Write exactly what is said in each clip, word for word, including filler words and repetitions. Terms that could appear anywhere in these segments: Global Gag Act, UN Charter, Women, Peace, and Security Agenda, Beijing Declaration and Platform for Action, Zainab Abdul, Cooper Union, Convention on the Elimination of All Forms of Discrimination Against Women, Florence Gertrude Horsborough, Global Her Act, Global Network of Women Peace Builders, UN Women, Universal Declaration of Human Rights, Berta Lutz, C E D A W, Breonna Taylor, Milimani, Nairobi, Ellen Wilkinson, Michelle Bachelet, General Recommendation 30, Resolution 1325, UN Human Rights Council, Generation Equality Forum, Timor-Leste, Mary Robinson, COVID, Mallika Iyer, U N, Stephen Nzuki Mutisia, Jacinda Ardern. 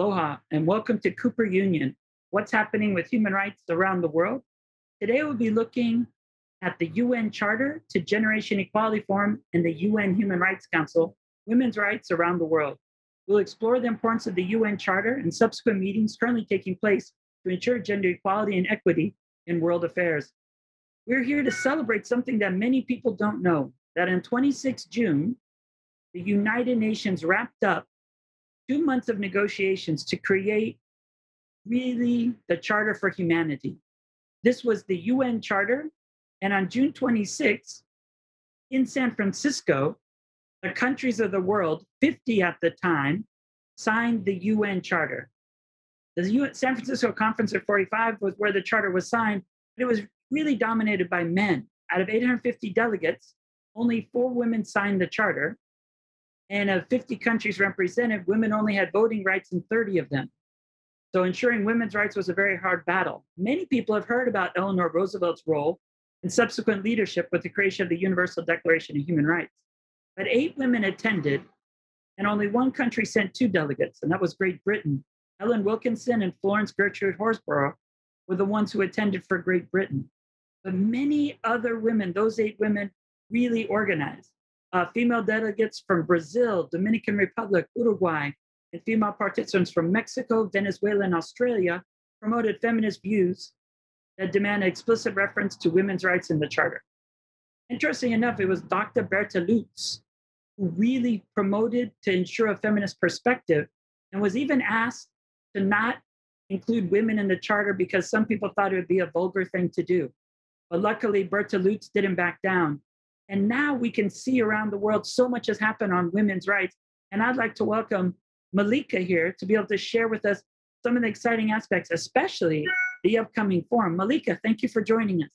Aloha, and welcome to Cooper Union, What's Happening with Human Rights Around the World. Today we'll be looking at the U N Charter to Generation Equality Forum and the U N Human Rights Council, Women's Rights Around the World. We'll explore the importance of the U N Charter and subsequent meetings currently taking place to ensure gender equality and equity in world affairs. We're here to celebrate something that many people don't know, that on the twenty-sixth of June, the United Nations wrapped up two months of negotiations to create really the Charter for Humanity. This was the U N Charter, and on June twenty-sixth, in San Francisco, the countries of the world, fifty at the time, signed the U N Charter. The U N San Francisco Conference of forty-five was where the Charter was signed, but it was really dominated by men. Out of eight hundred fifty delegates, only four women signed the Charter, and of fifty countries represented, women only had voting rights in thirty of them. So ensuring women's rights was a very hard battle. Many people have heard about Eleanor Roosevelt's role and subsequent leadership with the creation of the Universal Declaration of Human Rights. But eight women attended, and only one country sent two delegates, and that was Great Britain. Ellen Wilkinson and Florence Gertrude Horsborough were the ones who attended for Great Britain. But many other women, those eight women, really organized. Uh, female delegates from Brazil, Dominican Republic, Uruguay, and female participants from Mexico, Venezuela, and Australia promoted feminist views that demand an explicit reference to women's rights in the Charter. Interesting enough, it was Doctor Berta Lutz who really promoted to ensure a feminist perspective and was even asked to not include women in the Charter because some people thought it would be a vulgar thing to do. But luckily, Berta Lutz didn't back down. And now we can see around the world, so much has happened on women's rights. And I'd like to welcome Mallika here to be able to share with us some of the exciting aspects, especially the upcoming forum. Mallika, thank you for joining us.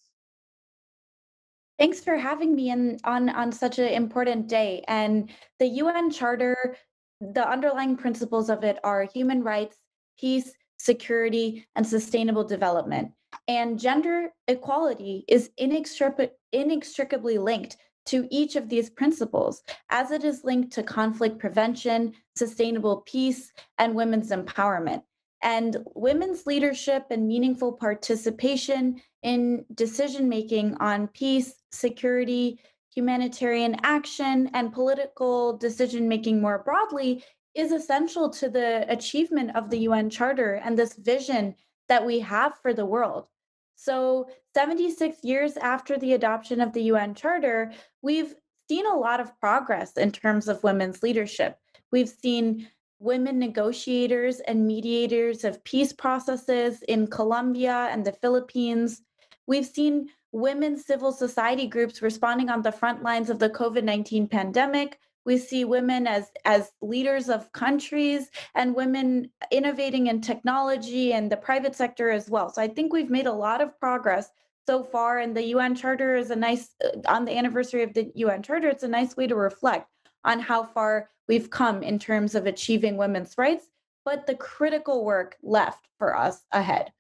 Thanks for having me in, on, on such an important day. And the U N Charter, the underlying principles of it are human rights, peace, security, and sustainable development. And gender equality is inextric- inextricably linked to each of these principles, as it is linked to conflict prevention, sustainable peace, and women's empowerment. And women's leadership and meaningful participation in decision-making on peace, security, humanitarian action, and political decision-making more broadly is essential to the achievement of the U N Charter and this vision that we have for the world. So seventy-six years after the adoption of the U N Charter, we've seen a lot of progress in terms of women's leadership. We've seen women negotiators and mediators of peace processes in Colombia and the Philippines. We've seen women civil society groups responding on the front lines of the COVID nineteen pandemic. We see women as, as leaders of countries and women innovating in technology and the private sector as well. So I think we've made a lot of progress so far, and the U N Charter is a nice, on the anniversary of the U N Charter, it's a nice way to reflect on how far we've come in terms of achieving women's rights, but the critical work left for us ahead.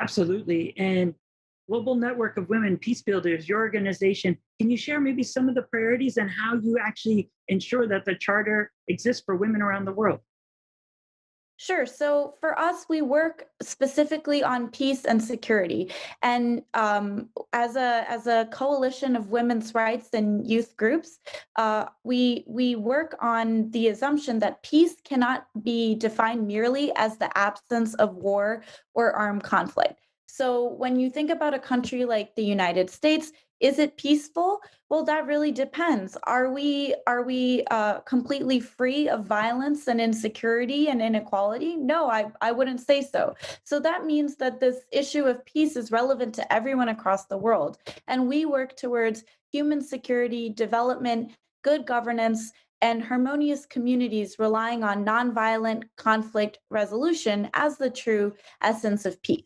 Absolutely. And Global Network of Women Peace Builders, your organization, can you share maybe some of the priorities and how you actually ensure that the Charter exists for women around the world? Sure. So for us, we work specifically on peace and security. And um, as a as a coalition of women's rights and youth groups, uh, we we work on the assumption that peace cannot be defined merely as the absence of war or armed conflict. So when you think about a country like the United States, is it peaceful? Well, that really depends. Are we are we uh, completely free of violence and insecurity and inequality? No, I, I wouldn't say so. So that means that this issue of peace is relevant to everyone across the world. And we work towards human security, development, good governance, and harmonious communities relying on nonviolent conflict resolution as the true essence of peace.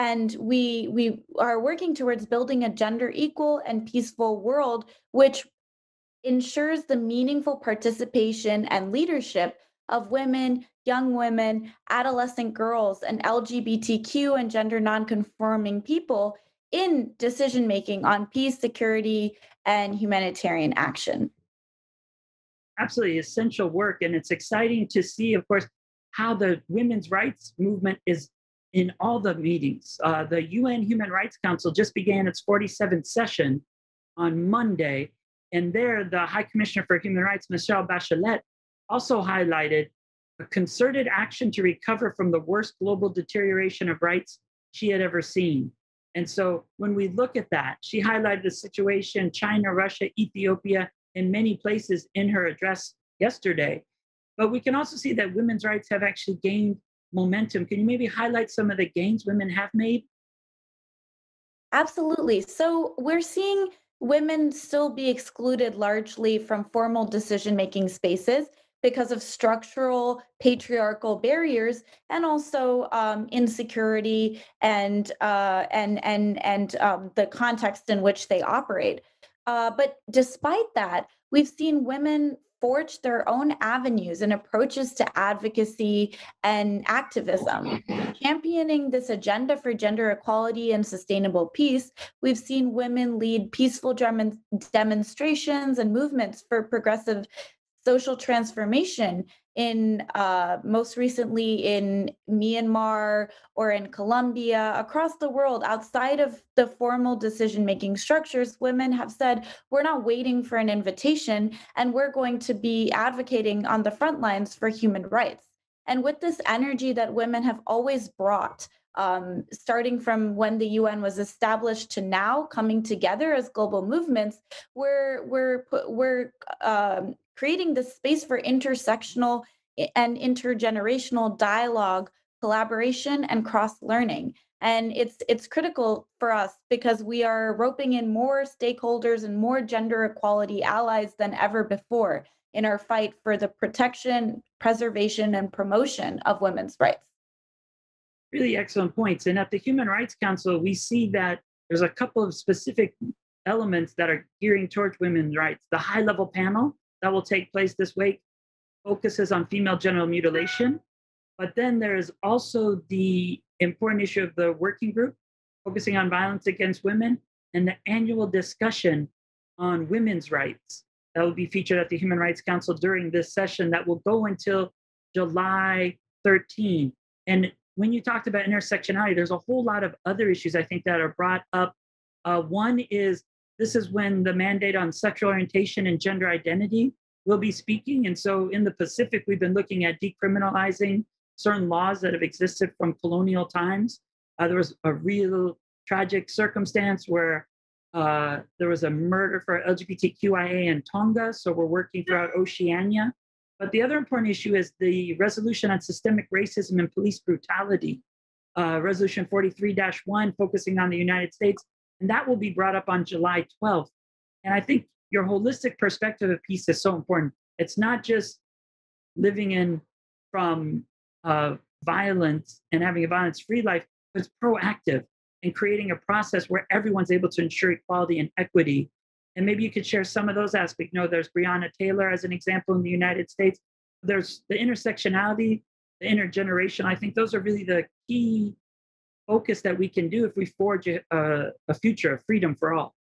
And we we are working towards building a gender equal and peaceful world, which ensures the meaningful participation and leadership of women, young women, adolescent girls, and L G B T Q and gender nonconforming people in decision-making on peace, security, and humanitarian action. Absolutely essential work. And it's exciting to see, of course, how the women's rights movement is in all the meetings. Uh, the U N Human Rights Council just began its forty-seventh session on Monday. And there, the High Commissioner for Human Rights, Michelle Bachelet, also highlighted a concerted action to recover from the worst global deterioration of rights she had ever seen. And so when we look at that, she highlighted the situation, China, Russia, Ethiopia, and many places in her address yesterday. But we can also see that women's rights have actually gained momentum. Can you maybe highlight some of the gains women have made? Absolutely. So we're seeing women still be excluded largely from formal decision-making spaces because of structural patriarchal barriers and also um, insecurity and uh, and and and um, the context in which they operate. Uh, but despite that, we've seen women forge their own avenues and approaches to advocacy and activism. Championing this agenda for gender equality and sustainable peace, we've seen women lead peaceful dem- demonstrations and movements for progressive social transformation in uh, most recently in Myanmar or in Colombia, across the world, outside of the formal decision-making structures. Women have said, we're not waiting for an invitation, and we're going to be advocating on the front lines for human rights. And with this energy that women have always brought, um, starting from when the U N was established to now, coming together as global movements, we're we're we're um, creating this space for intersectional and intergenerational dialogue, collaboration, and cross-learning. And it's it's critical for us because we are roping in more stakeholders and more gender equality allies than ever before in our fight for the protection, preservation, and promotion of women's rights. Really excellent points. And at the Human Rights Council, we see that there's a couple of specific elements that are gearing towards women's rights. The high-level panel that will take place this week focuses on female genital mutilation. But then there is also the important issue of the working group focusing on violence against women and the annual discussion on women's rights that will be featured at the Human Rights Council during this session that will go until July thirteenth. And when you talked about intersectionality, there's a whole lot of other issues I think that are brought up. Uh, one is This is when the mandate on sexual orientation and gender identity will be speaking. And so in the Pacific, we've been looking at decriminalizing certain laws that have existed from colonial times. Uh, there was a real tragic circumstance where uh, there was a murder for L G B T Q I A in Tonga. So we're working throughout Oceania. But the other important issue is the resolution on systemic racism and police brutality, uh, Resolution forty-three dash one, focusing on the United States. And that will be brought up on July twelfth. And I think your holistic perspective of peace is so important. It's not just living in from uh, violence and having a violence-free life, but it's proactive and creating a process where everyone's able to ensure equality and equity. And maybe you could share some of those aspects. You know, there's Breonna Taylor as an example in the United States. There's the intersectionality, the intergenerational. I think those are really the key focus that we can do if we forge a, a future of freedom for all.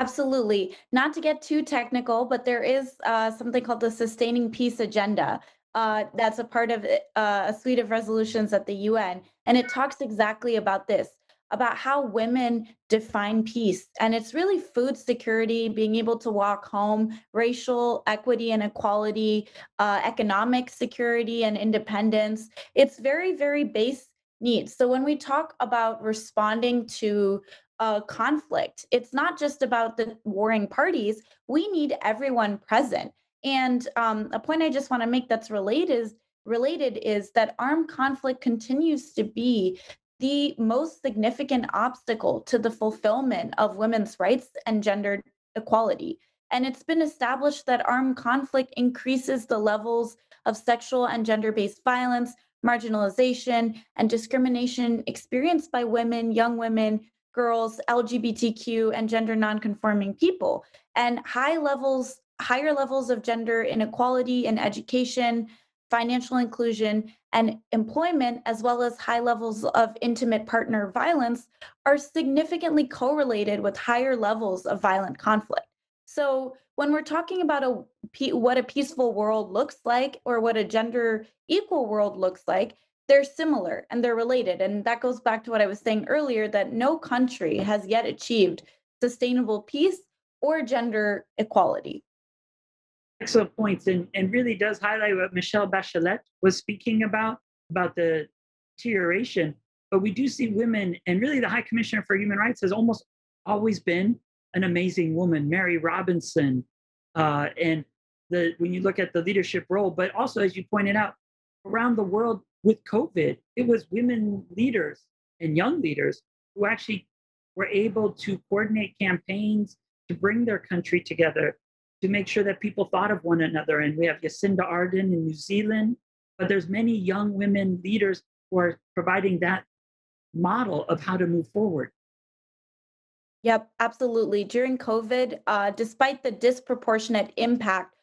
Absolutely. Not to get too technical, but there is uh, something called the Sustaining Peace Agenda. Uh, that's a part of uh, a suite of resolutions at the U N. And it talks exactly about this, about how women define peace. And it's really food security, being able to walk home, racial equity and equality, uh, economic security and independence. It's very, very basic needs. So when we talk about responding to a conflict, it's not just about the warring parties. We need everyone present. And um, a point I just want to make that's related is, related is that armed conflict continues to be the most significant obstacle to the fulfillment of women's rights and gender equality. And it's been established that armed conflict increases the levels of sexual and gender-based violence, marginalization, and discrimination experienced by women, young women, girls, L G B T Q, and gender nonconforming people, and high levels, higher levels of gender inequality in education, financial inclusion, and employment, as well as high levels of intimate partner violence, are significantly correlated with higher levels of violent conflict. So when we're talking about a, what a peaceful world looks like or what a gender equal world looks like, they're similar and they're related. And that goes back to what I was saying earlier, that no country has yet achieved sustainable peace or gender equality. Excellent points, and, and really does highlight what Michelle Bachelet was speaking about, about the deterioration. But we do see women, and really the High Commissioner for Human Rights has almost always been an amazing woman, Mary Robinson. Uh, and the, when you look at the leadership role, but also, as you pointed out, around the world with COVID, it was women leaders and young leaders who actually were able to coordinate campaigns to bring their country together, to make sure that people thought of one another. And we have Jacinda Ardern in New Zealand, but there's many young women leaders who are providing that model of how to move forward. Yep, absolutely. During COVID, uh, despite the disproportionate impact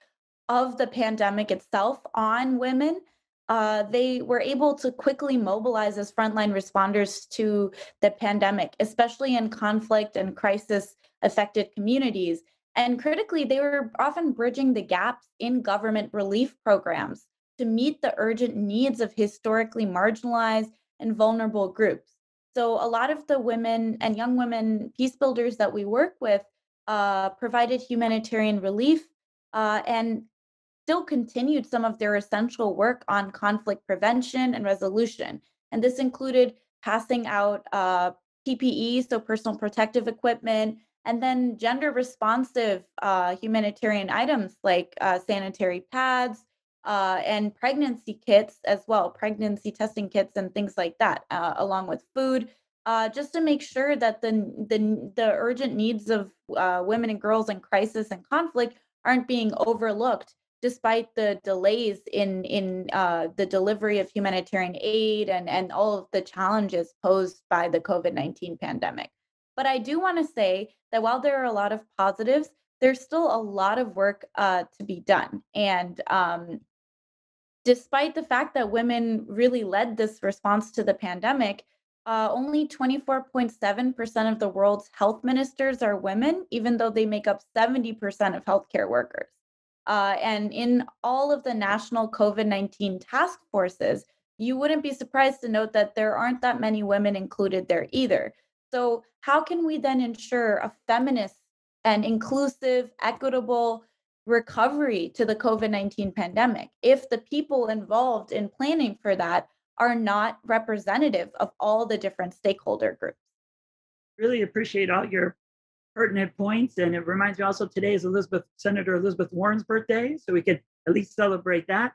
of the pandemic itself on women, uh, they were able to quickly mobilize as frontline responders to the pandemic, especially in conflict and crisis-affected communities. And critically, they were often bridging the gaps in government relief programs to meet the urgent needs of historically marginalized and vulnerable groups. So a lot of the women and young women peace builders that we work with uh, provided humanitarian relief uh, and still continued some of their essential work on conflict prevention and resolution. And this included passing out uh, P P E, so personal protective equipment, and then gender responsive uh, humanitarian items like uh, sanitary pads, Uh, and pregnancy kits as well, pregnancy testing kits and things like that, uh, along with food, uh, just to make sure that the the, the urgent needs of uh, women and girls in crisis and conflict aren't being overlooked, despite the delays in in uh, the delivery of humanitarian aid and, and all of the challenges posed by the COVID nineteen pandemic. But I do want to say that while there are a lot of positives, there's still a lot of work uh, to be done. And um, despite the fact that women really led this response to the pandemic, uh, only twenty-four point seven percent of the world's health ministers are women, even though they make up seventy percent of healthcare workers. Uh, and in all of the national COVID nineteen task forces, you wouldn't be surprised to note that there aren't that many women included there either. So how can we then ensure a feminist and inclusive, equitable recovery to the COVID nineteen pandemic if the people involved in planning for that are not representative of all the different stakeholder groups? Really appreciate all your pertinent points. And it reminds me also today is Elizabeth, Senator Elizabeth Warren's birthday, so we could at least celebrate that.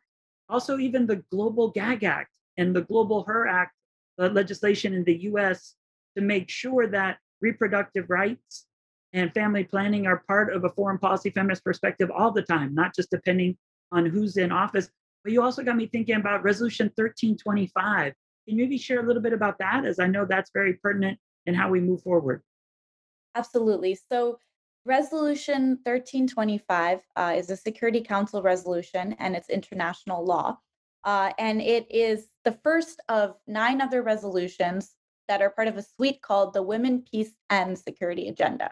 Also, even the Global Gag Act and the Global Her Act, the legislation in the U S to make sure that reproductive rights and family planning are part of a foreign policy feminist perspective all the time, not just depending on who's in office. But you also got me thinking about Resolution thirteen twenty-five. Can you maybe share a little bit about that, as I know that's very pertinent in how we move forward? Absolutely. So Resolution thirteen twenty-five uh, is a Security Council resolution, and it's international law. Uh, and it is the first of nine other resolutions that are part of a suite called the Women, Peace, and Security Agenda.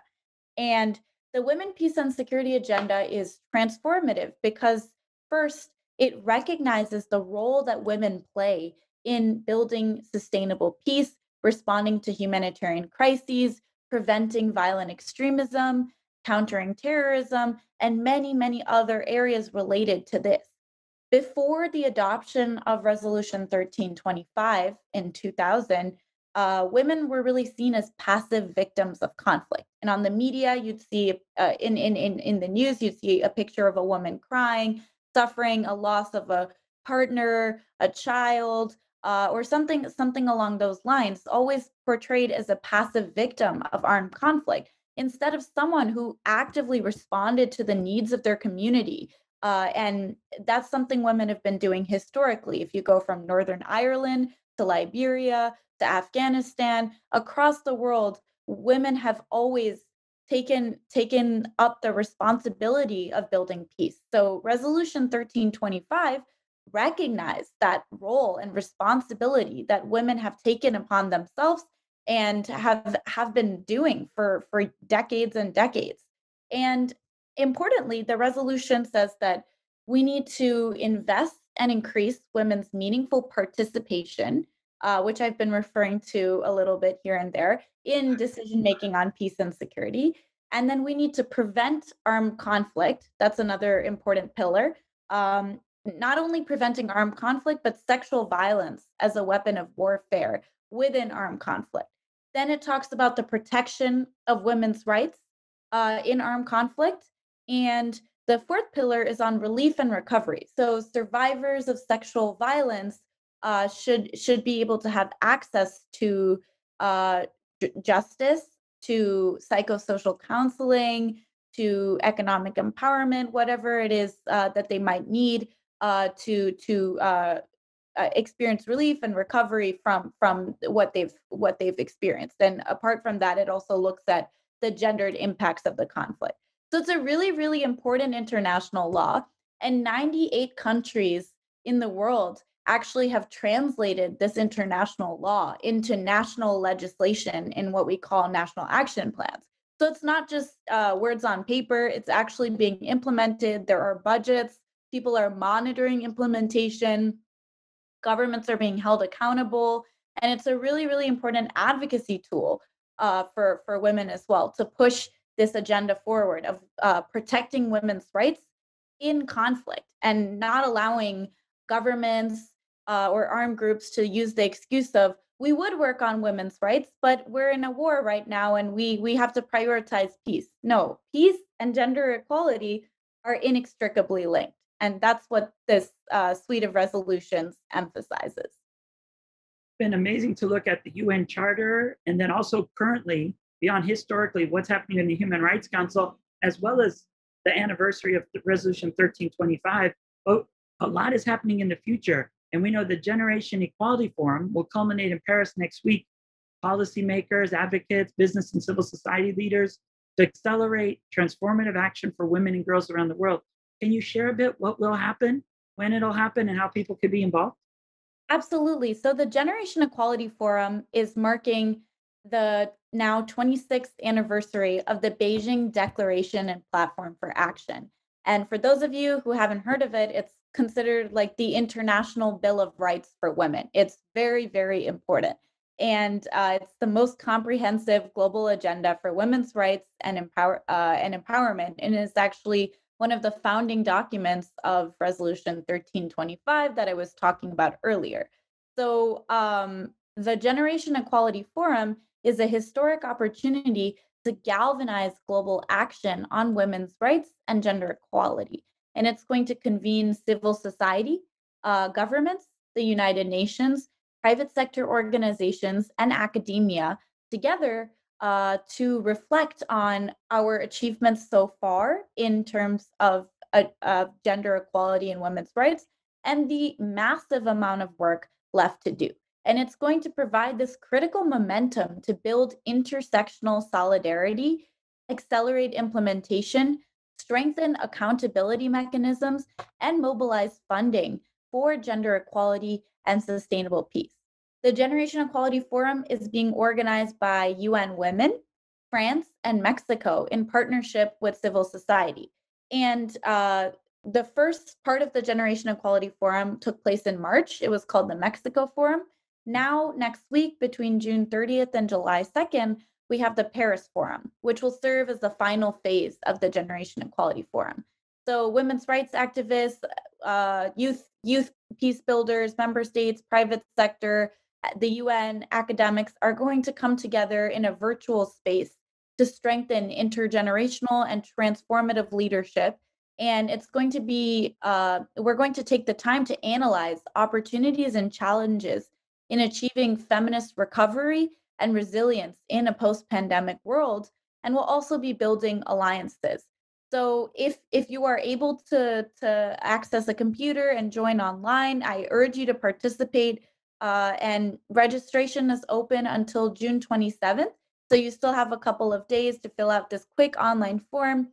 And the Women, Peace, and Security Agenda is transformative because, first, it recognizes the role that women play in building sustainable peace, responding to humanitarian crises, preventing violent extremism, countering terrorism, and many, many other areas related to this. Before the adoption of Resolution thirteen twenty-five in two thousand, Uh, women were really seen as passive victims of conflict. And on the media, you'd see uh, in, in, in, in the news, you'd see a picture of a woman crying, suffering a loss of a partner, a child, uh, or something, something along those lines, always portrayed as a passive victim of armed conflict, instead of someone who actively responded to the needs of their community. Uh, and that's something women have been doing historically. If you go from Northern Ireland to Liberia, to Afghanistan, across the world, women have always taken, taken up the responsibility of building peace. So Resolution thirteen twenty-five recognized that role and responsibility that women have taken upon themselves and have, have been doing for, for decades and decades. And importantly, the resolution says that we need to invest and increase women's meaningful participation, uh, which I've been referring to a little bit here and there, in decision-making on peace and security. And then we need to prevent armed conflict. That's another important pillar. Um, not only preventing armed conflict, but sexual violence as a weapon of warfare within armed conflict. Then it talks about the protection of women's rights uh, in armed conflict. And the fourth pillar is on relief and recovery. So survivors of sexual violence uh, should, should be able to have access to uh, j- justice, to psychosocial counseling, to economic empowerment, whatever it is uh, that they might need uh, to to uh, uh, experience relief and recovery from from what they've what they've experienced. And apart from that, it also looks at the gendered impacts of the conflict. So it's a really, really important international law. And ninety-eight countries in the world actually have translated this international law into national legislation in what we call national action plans. So it's not just uh, words on paper, it's actually being implemented. There are budgets, people are monitoring implementation, governments are being held accountable, and it's a really, really important advocacy tool uh, for, for women as well, to push this agenda forward of uh, protecting women's rights in conflict and not allowing governments uh, or armed groups to use the excuse of, we would work on women's rights, but we're in a war right now and we we have to prioritize peace. No, peace and gender equality are inextricably linked. And that's what this uh, suite of resolutions emphasizes. It's been amazing to look at the U N Charter and then also currently, beyond historically, what's happening in the Human Rights Council, as well as the anniversary of Resolution thirteen twenty-five. But a lot is happening in the future. And we know the Generation Equality Forum will culminate in Paris next week. Policymakers, advocates, business and civil society leaders to accelerate transformative action for women and girls around the world. Can you share a bit what will happen, when it'll happen, and how people could be involved? Absolutely. So the Generation Equality Forum is marking the now twenty-sixth anniversary of the Beijing Declaration and Platform for Action. And for those of you who haven't heard of it, it's considered like the International Bill of Rights for Women. It's very, very important. And uh, it's the most comprehensive global agenda for women's rights and empower uh, and empowerment. And it's actually one of the founding documents of Resolution thirteen twenty-five that I was talking about earlier. So um, the Generation Equality Forum is a historic opportunity to galvanize global action on women's rights and gender equality. And it's going to convene civil society, uh, governments, the United Nations, private sector organizations, and academia together uh, to reflect on our achievements so far in terms of uh, uh, gender equality and women's rights, and the massive amount of work left to do. And it's going to provide this critical momentum to build intersectional solidarity, accelerate implementation, strengthen accountability mechanisms, and mobilize funding for gender equality and sustainable peace. The Generation Equality Forum is being organized by U N Women, France, and Mexico in partnership with civil society. And uh, the first part of the Generation Equality Forum took place in March. It was called the Mexico Forum. Now, next week, between June thirtieth and July second, we have the Paris Forum, which will serve as the final phase of the Generation Equality Forum. So women's rights activists, uh, youth, youth peace builders, member states, private sector, the U N, academics are going to come together in a virtual space to strengthen intergenerational and transformative leadership. And it's going to be, uh, we're going to take the time to analyze opportunities and challenges in achieving feminist recovery and resilience in a post-pandemic world, and we'll also be building alliances. So if if you are able to, to access a computer and join online, I urge you to participate, uh, and registration is open until June twenty-seventh. So you still have a couple of days to fill out this quick online form,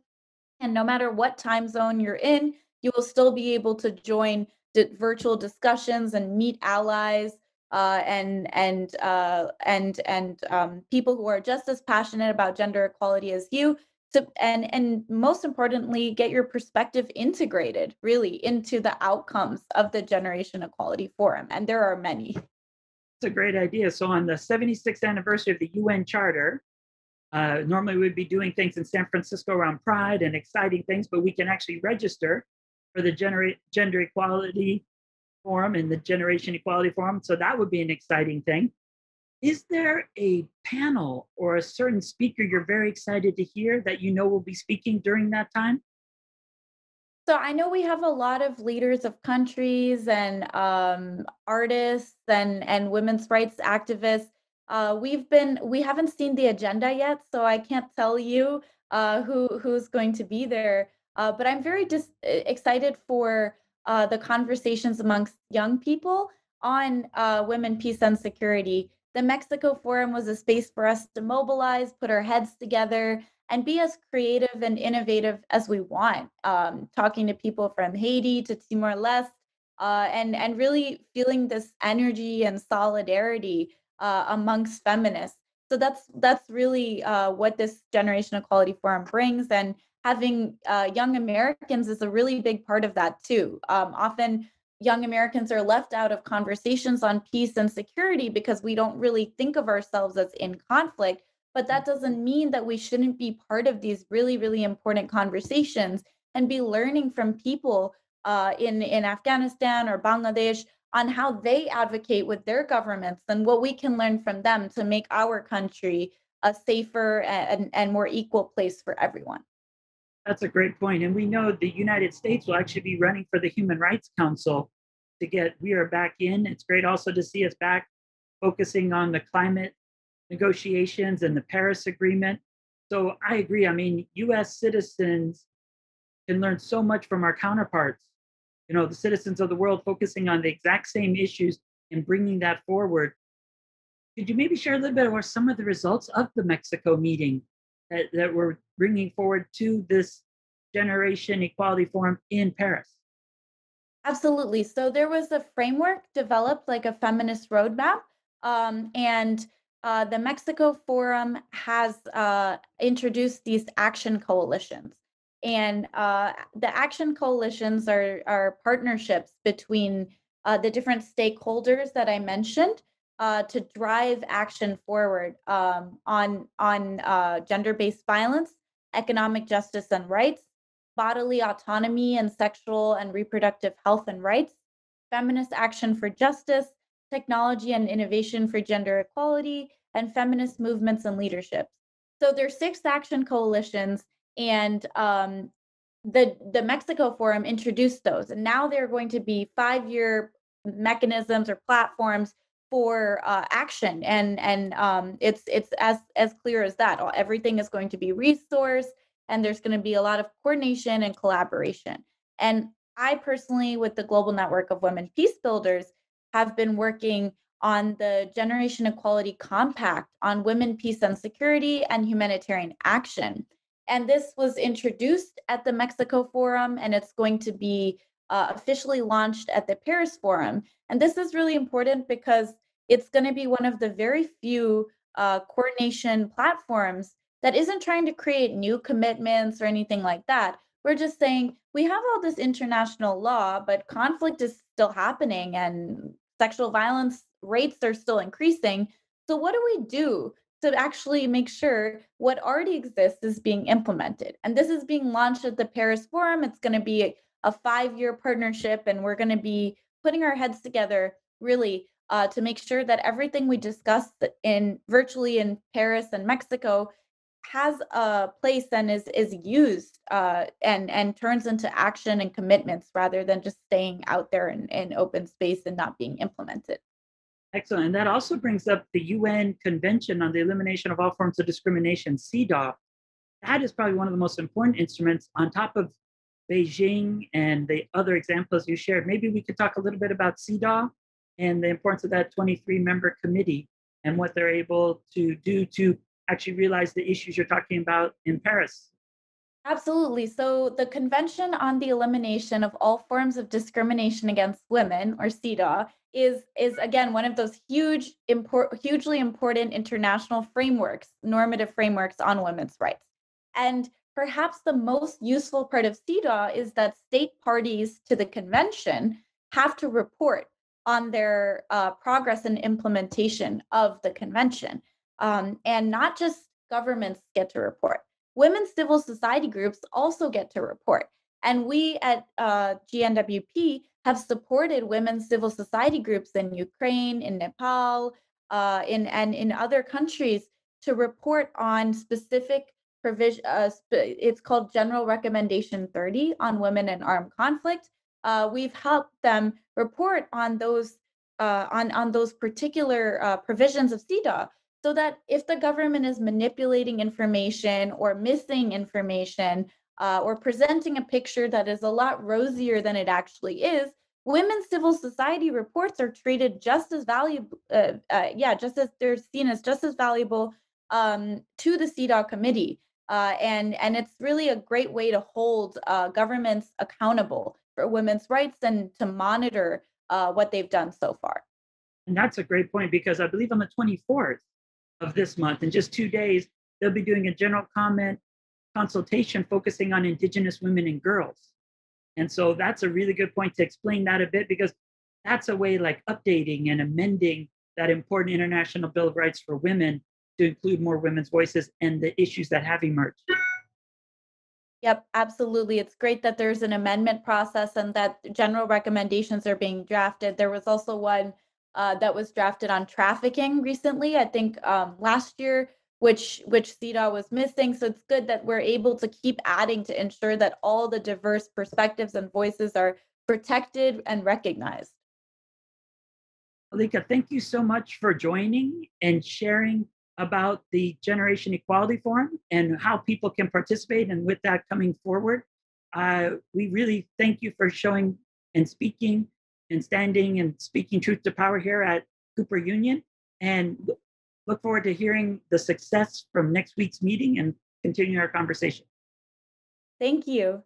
and no matter what time zone you're in, you will still be able to join d- virtual discussions and meet allies, Uh, and and uh, and and um, people who are just as passionate about gender equality as you, to, and, and most importantly, get your perspective integrated really into the outcomes of the Generation Equality Forum. And there are many. That's a great idea. So on the seventy-sixth anniversary of the U N Charter, uh, normally we'd be doing things in San Francisco around Pride and exciting things, but we can actually register for the Gener- Gender Equality Forum and the Generation Equality Forum. So that would be an exciting thing. Is there a panel or a certain speaker you're very excited to hear that you know will be speaking during that time? So I know we have a lot of leaders of countries and um, artists and, and women's rights activists. Uh, we've been, we haven't seen the agenda yet, so I can't tell you uh, who, who's going to be there. Uh, but I'm very dis- excited for uh, the conversations amongst young people on uh, women, peace, and security. The Mexico Forum was a space for us to mobilize, put our heads together, and be as creative and innovative as we want, um, talking to people from Haiti to Timor-Leste, uh, and, and really feeling this energy and solidarity uh, amongst feminists. So that's, that's really uh, what this Generation Equality Forum brings. And having uh, young Americans is a really big part of that too. Um, often young Americans are left out of conversations on peace and security because we don't really think of ourselves as in conflict. But that doesn't mean that we shouldn't be part of these really, really important conversations and be learning from people uh, in, in Afghanistan or Bangladesh on how they advocate with their governments and what we can learn from them to make our country a safer and, and more equal place for everyone. That's a great point. And we know the United States will actually be running for the Human Rights Council to get we are back in. It's great also to see us back focusing on the climate negotiations and the Paris Agreement. So I agree. I mean, U S citizens can learn so much from our counterparts, you know, the citizens of the world focusing on the exact same issues and bringing that forward. Could you maybe share a little bit about some of the results of the Mexico meeting that, that we're bringing forward to this Generation Equality Forum in Paris? Absolutely. So there was a framework developed, like a feminist roadmap, um, and Uh, the Mexico Forum has uh, introduced these action coalitions, and uh, the action coalitions are, are partnerships between uh, the different stakeholders that I mentioned uh, to drive action forward um, on, on uh, gender-based violence, economic justice and rights, bodily autonomy and sexual and reproductive health and rights, feminist action for justice, technology and innovation for gender equality, and feminist movements and leaderships. So there's six action coalitions, and um, the, the Mexico Forum introduced those. And now they're going to be five-year mechanisms or platforms for uh, action. And, and um, it's, it's as, as clear as that. Everything is going to be resourced, and there's going to be a lot of coordination and collaboration. And I personally, with the Global Network of Women Peace Builders, have been working on the Generation Equality Compact on Women, Peace, and Security and Humanitarian Action. And this was introduced at the Mexico Forum, and it's going to be uh, officially launched at the Paris Forum. And this is really important because it's going to be one of the very few uh, coordination platforms that isn't trying to create new commitments or anything like that. We're just saying, we have all this international law, but conflict is still happening and sexual violence rates are still increasing. So what do we do to actually make sure what already exists is being implemented? And this is being launched at the Paris Forum. It's going to be a five-year partnership, and we're going to be putting our heads together really uh, to make sure that everything we discussed in virtually in Paris and Mexico has a place and is is used uh, and and turns into action and commitments rather than just staying out there in, in open space and not being implemented. Excellent. And that also brings up the U N Convention on the Elimination of All Forms of Discrimination, C E D A W. That is probably one of the most important instruments on top of Beijing and the other examples you shared. Maybe we could talk a little bit about C E D A W and the importance of that twenty-three member committee and what they're able to do to actually realize the issues you're talking about in Paris. Absolutely. So the Convention on the Elimination of All Forms of Discrimination Against Women, or C E D A W, is, is again, one of those huge, import, hugely important international frameworks, normative frameworks on women's rights. And perhaps the most useful part of C E D A W is that state parties to the convention have to report on their uh, progress and implementation of the convention. Um, and not just governments get to report. Women's civil society groups also get to report. And we at uh, G N W P have supported women's civil society groups in Ukraine, in Nepal, uh, in and in other countries to report on specific provision. Uh, sp- it's called General Recommendation thirty on women and armed conflict. Uh, we've helped them report on those uh, on on those particular uh, provisions of C E D A W, so that if the government is manipulating information or missing information uh, or presenting a picture that is a lot rosier than it actually is, women's civil society reports are treated just as valuable. Uh, uh, yeah, just as they're seen as just as valuable um, to the C E D A W committee, uh, and and it's really a great way to hold uh, governments accountable for women's rights and to monitor uh, what they've done so far. And that's a great point, because I believe on the twenty-fourth of this month, in just two days, they'll be doing a general comment consultation focusing on Indigenous women and girls. And so that's a really good point to explain that a bit, because that's a way like updating and amending that important International Bill of Rights for women to include more women's voices and the issues that have emerged. Yep, absolutely. It's great that there's an amendment process and that general recommendations are being drafted. There was also one uh, that was drafted on trafficking recently, I think um, last year, which which C E D A W was missing. So it's good that we're able to keep adding to ensure that all the diverse perspectives and voices are protected and recognized. Mallika, thank you so much for joining and sharing about the Generation Equality Forum and how people can participate. And with that coming forward, uh, we really thank you for showing and speaking and standing and speaking truth to power here at Cooper Union. And look forward to hearing the success from next week's meeting and continuing our conversation. Thank you.